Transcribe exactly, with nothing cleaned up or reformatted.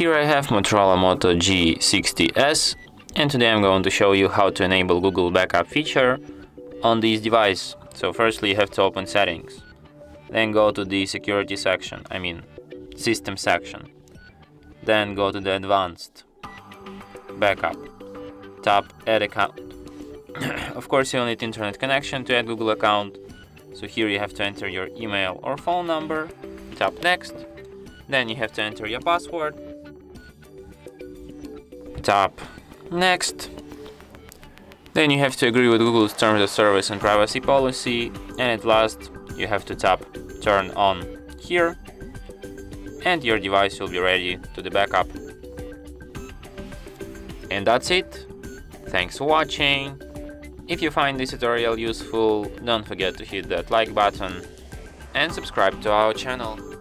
here I have Motorola Moto G sixty S, and today I'm going to show you how to enable Google Backup feature on this device. So firstly you have to open settings, then go to the security section, I mean system section, then go to the advanced, backup, tap add account. Of course you'll need internet connection to add Google account, so here you have to enter your email or phone number, tap next, then you have to enter your password, tap next, then you have to agree with Google's terms of service and privacy policy, and at last you have to tap turn on here, and your device will be ready to the backup. And that's it. Thanks for watching. If you find this tutorial useful, don't forget to hit that like button and subscribe to our channel.